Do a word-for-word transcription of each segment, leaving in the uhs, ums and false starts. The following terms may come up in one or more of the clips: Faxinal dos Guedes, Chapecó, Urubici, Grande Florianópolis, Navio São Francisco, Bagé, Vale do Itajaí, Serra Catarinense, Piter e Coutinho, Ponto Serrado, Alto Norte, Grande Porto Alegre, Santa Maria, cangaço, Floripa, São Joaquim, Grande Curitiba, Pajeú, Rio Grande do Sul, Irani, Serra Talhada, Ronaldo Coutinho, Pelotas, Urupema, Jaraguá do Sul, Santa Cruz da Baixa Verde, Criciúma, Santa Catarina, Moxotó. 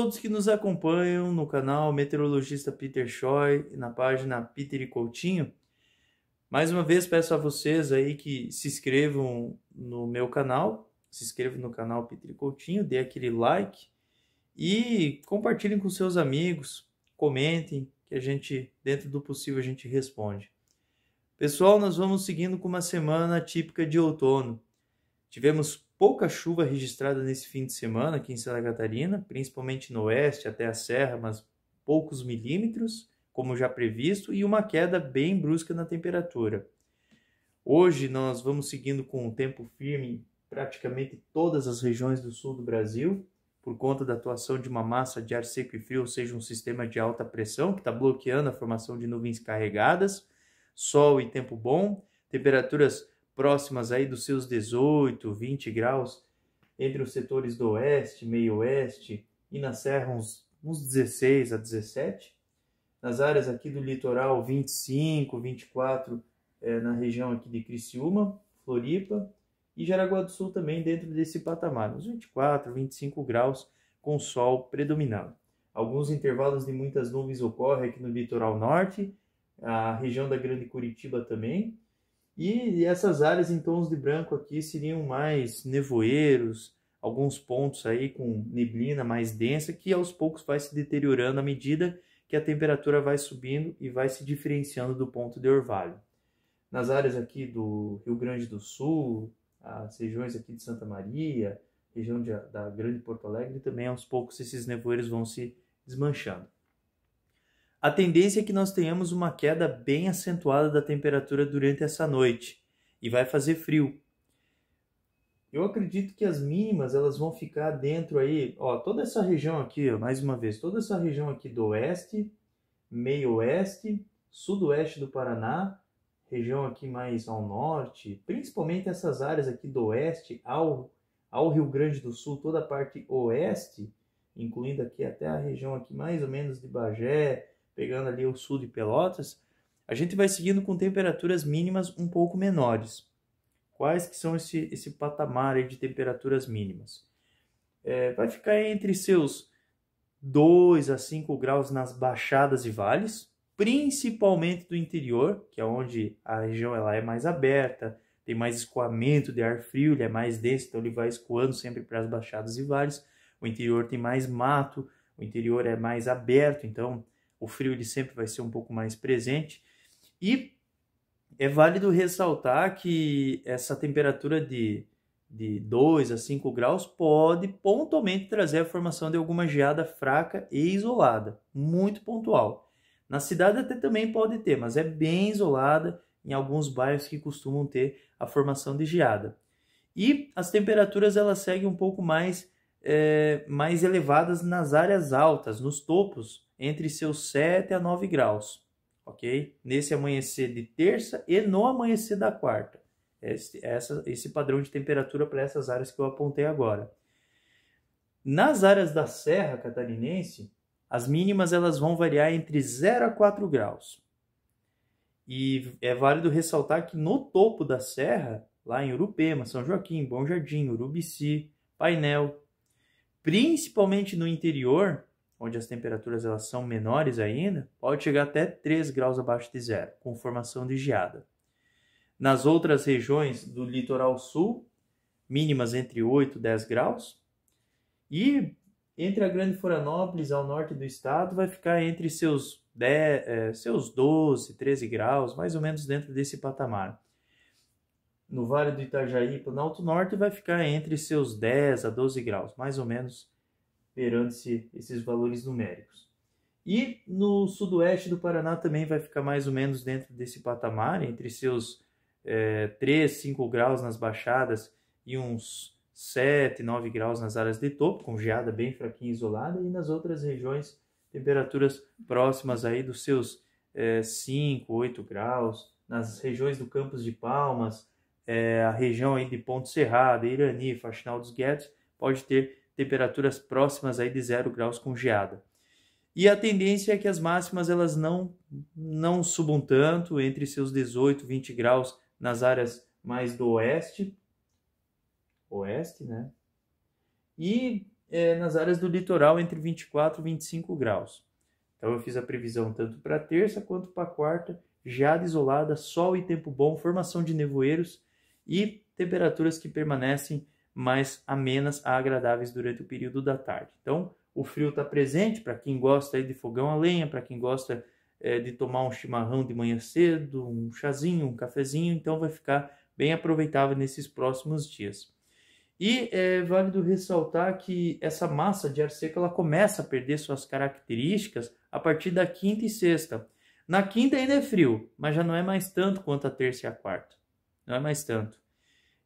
todos que nos acompanham no canal Meteorologista Piter Scheuer e na página Piter e Coutinho. Mais uma vez peço a vocês aí que se inscrevam no meu canal, se inscrevam no canal Piter e Coutinho, dê aquele like e compartilhem com seus amigos, comentem, que a gente, dentro do possível, a gente responde. Pessoal, nós vamos seguindo com uma semana típica de outono. Tivemos pouca chuva registrada nesse fim de semana aqui em Santa Catarina, principalmente no oeste até a serra, mas poucos milímetros, como já previsto, e uma queda bem brusca na temperatura. Hoje nós vamos seguindo com o tempo firme em praticamente todas as regiões do sul do Brasil, por conta da atuação de uma massa de ar seco e frio, ou seja, um sistema de alta pressão que está bloqueando a formação de nuvens carregadas, sol e tempo bom, temperaturas próximas aí dos seus dezoito, vinte graus entre os setores do oeste, meio oeste e na serra uns, uns dezesseis a dezessete, nas áreas aqui do litoral vinte e cinco, vinte e quatro é, na região aqui de Criciúma, Floripa, e Jaraguá do Sul também dentro desse patamar, uns vinte e quatro, vinte e cinco graus com sol predominando. Alguns intervalos de muitas nuvens ocorrem aqui no litoral norte, a região da Grande Curitiba também, e essas áreas em tons de branco aqui seriam mais nevoeiros, alguns pontos aí com neblina mais densa, que aos poucos vai se deteriorando à medida que a temperatura vai subindo e vai se diferenciando do ponto de orvalho. Nas áreas aqui do Rio Grande do Sul, as regiões aqui de Santa Maria, região de, da Grande Porto Alegre, também aos poucos esses nevoeiros vão se desmanchando. A tendência é que nós tenhamos uma queda bem acentuada da temperatura durante essa noite e vai fazer frio. Eu acredito que as mínimas elas vão ficar dentro aí, ó, toda essa região aqui, ó, mais uma vez, toda essa região aqui do oeste, meio oeste, sudoeste do Paraná, região aqui mais ao norte, principalmente essas áreas aqui do oeste ao, ao Rio Grande do Sul, toda a parte oeste, incluindo aqui até a região aqui mais ou menos de Bagé, pegando ali o sul de Pelotas, a gente vai seguindo com temperaturas mínimas um pouco menores. Quais que são esse, esse patamar aí de temperaturas mínimas? É, vai ficar entre seus dois a cinco graus nas baixadas e vales, principalmente do interior, que é onde a região ela é mais aberta, tem mais escoamento de ar frio, ele é mais denso, então ele vai escoando sempre para as baixadas e vales. O interior tem mais mato, o interior é mais aberto, então o frio ele sempre vai ser um pouco mais presente. E é válido ressaltar que essa temperatura de, de dois a cinco graus pode pontualmente trazer a formação de alguma geada fraca e isolada, muito pontual. Na cidade até também pode ter, mas é bem isolada em alguns bairros que costumam ter a formação de geada. E as temperaturas elas seguem um pouco mais, é, mais elevadas nas áreas altas, nos topos, entre seus sete a nove graus, ok? Nesse amanhecer de terça e no amanhecer da quarta. Esse, essa, esse padrão de temperatura para essas áreas que eu apontei agora. Nas áreas da Serra Catarinense, as mínimas elas vão variar entre zero a quatro graus. E é válido ressaltar que no topo da serra, lá em Urupema, São Joaquim, Bom Jardim, Urubici, Painel, principalmente no interior, onde as temperaturas elas são menores ainda, pode chegar até três graus abaixo de zero, com formação de geada. Nas outras regiões do litoral sul, mínimas entre oito e dez graus. E entre a Grande Florianópolis ao norte do estado vai ficar entre seus, dez, eh, seus doze, treze graus, mais ou menos dentro desse patamar. No Vale do Itajaí para o Alto Norte vai ficar entre seus dez a doze graus, mais ou menos perante esses valores numéricos. E no sudoeste do Paraná também vai ficar mais ou menos dentro desse patamar, entre seus eh, três, cinco graus nas baixadas e uns sete, nove graus nas áreas de topo, com geada bem fraquinha e isolada, e nas outras regiões, temperaturas próximas aí dos seus é, cinco, oito graus, nas regiões do Campos de Palmas, é, a região aí de Ponto Serrado, Irani, Faxinal dos Guedes, pode ter temperaturas próximas aí de zero graus com geada. E a tendência é que as máximas elas não, não subam tanto, entre seus dezoito, vinte graus nas áreas mais do oeste, oeste, né? E é, nas áreas do litoral entre vinte e quatro e vinte e cinco graus. Então eu fiz a previsão tanto para terça quanto para quarta, geada isolada, sol e tempo bom, formação de nevoeiros e temperaturas que permanecem mais amenas a agradáveis durante o período da tarde. Então o frio está presente para quem gosta aí de fogão a lenha, para quem gosta é, de tomar um chimarrão de manhã cedo, um chazinho, um cafezinho, então vai ficar bem aproveitável nesses próximos dias. E é válido ressaltar que essa massa de ar seco ela começa a perder suas características a partir da quinta e sexta. Na quinta ainda é frio, mas já não é mais tanto quanto a terça e a quarta. Não é mais tanto.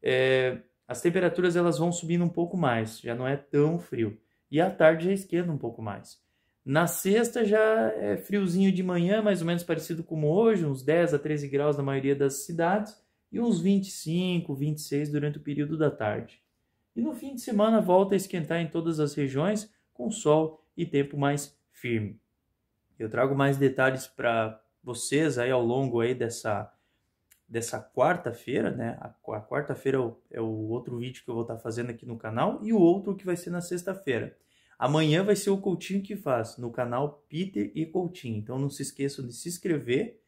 É, as temperaturas elas vão subindo um pouco mais, já não é tão frio. E à tarde já esquenta um pouco mais. Na sexta já é friozinho de manhã, mais ou menos parecido como hoje, uns dez a treze graus na maioria das cidades, e uns vinte e cinco, vinte e seis durante o período da tarde. E no fim de semana volta a esquentar em todas as regiões, com sol e tempo mais firme. Eu trago mais detalhes para vocês aí ao longo aí dessa, dessa quarta-feira, né? A, a quarta-feira é o, é o outro vídeo que eu vou estar tá fazendo aqui no canal, e o outro que vai ser na sexta-feira. Amanhã vai ser o Coutinho que faz, no canal Piter e Coutinho. Então não se esqueçam de se inscrever.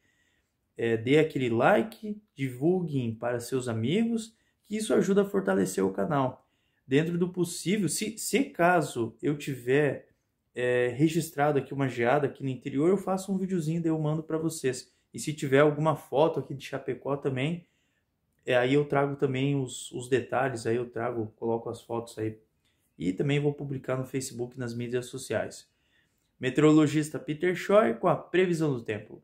É, dê aquele like, divulguem para seus amigos, que isso ajuda a fortalecer o canal. Dentro do possível, se, se caso eu tiver é, registrado aqui uma geada aqui no interior, eu faço um videozinho, daí eu mando para vocês. E se tiver alguma foto aqui de Chapecó também, é, aí eu trago também os, os detalhes, aí eu trago, coloco as fotos aí. E também vou publicar no Facebook, nas mídias sociais. Meteorologista Piter Scheuer com a previsão do tempo.